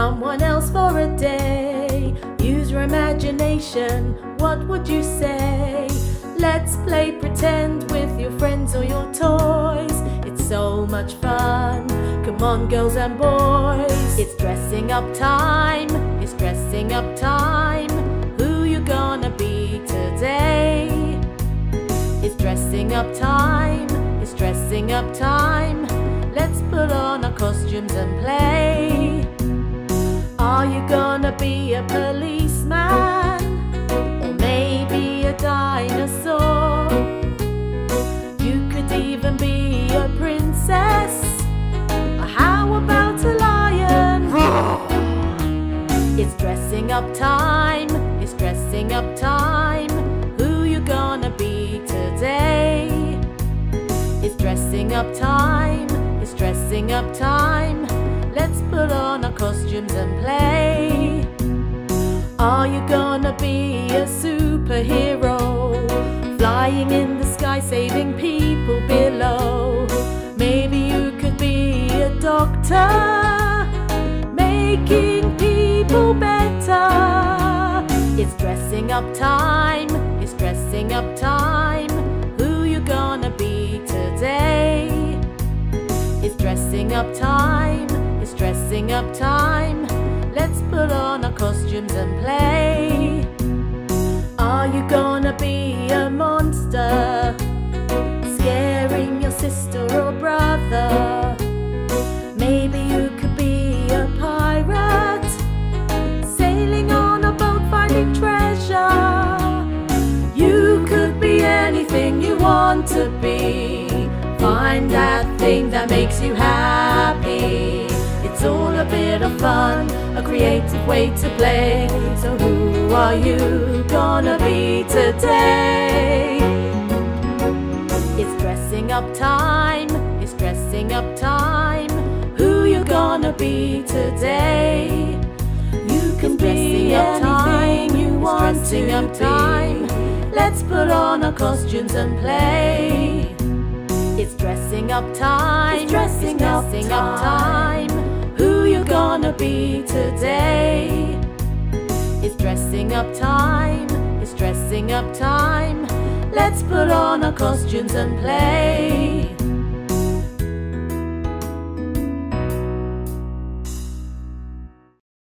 someone else for a day. Use your imagination, what would you say? Let's play pretend with your friends or your toys. It's so much fun, come on girls and boys. It's dressing up time, it's dressing up time. Who you gonna be today? It's dressing up time, it's dressing up time. Let's put on our costumes and play. Are you gonna be a policeman? Or maybe a dinosaur? You could even be a princess. Or how about a lion? It's dressing up time, it's dressing up time. Who you gonna be today? It's dressing up time, it's dressing up time. Let's put on our costumes and play. Are you gonna be a superhero? Flying in the sky, saving people below. Maybe you could be a doctor, making people better. It's dressing up time, it's dressing up time. Who you gonna be today? It's dressing up time, it's dressing up time. Let's put on our costumes and play. Are you gonna be a monster? Scaring your sister or brother? Maybe you could be a pirate, sailing on a boat finding treasure. You could be anything you want to be. Find that thing that makes you happy. It's all a bit of fun, a creative way to play. So who are you gonna be today? It's dressing up time, it's dressing up time. Who you gonna be today? You can be anything you want to be. It's dressing up time, let's put on our costumes and play. It's dressing up time, it's dressing up time. Who you gonna be today? It's dressing up time, it's dressing up time. Let's put on our costumes and play.